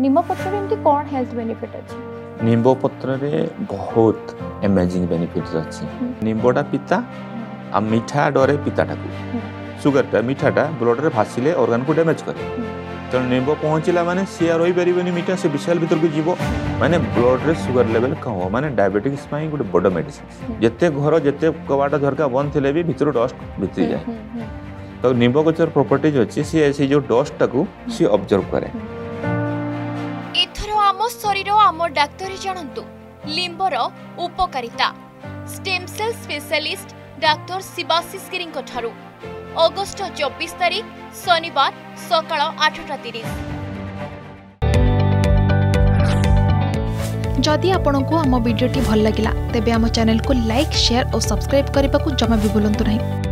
निम पत्र रे एमती कोन हेल्थ बेनिफिट अछि? निम्बो पत्र रे बहुत अमेजिंग बेनिफिट्स अछि। निम्बोडा पिता आ मीठा डरे पिताटा को शुगर टा मीठाटा ब्लड रे भासिले ऑर्गन को डैमेज करे। तो निम्बो पहुंचला माने सिया रही परिबनी मीठा से विशाल भीतर को जीवो माने ब्लड रे शुगर लेवल कहो माने डायबिटीज पई गुड बड मेडिसिन। जत्ते घर जत्ते कवाटा झरका बंद थिले भी भीतर डस्ट भीतर जाय। तो निम्बो गचर प्रॉपर्टीज अछि से ऐसी जो डस्ट टा को से ऑब्जर्व करे। आमो शरीर आमो डाक्टर जानतु लिंबर उपकारिता। Stem cell specialist doctor Shivashish Giri ठारू अगस्ट 24 तारीख शनिवार सकाळ 8:30। जदि आपंक आम भिडी भल लगा तेब आम चैनल को लाइक शेयर और सब्सक्राइब करने को जमा भी भूलु नहीं।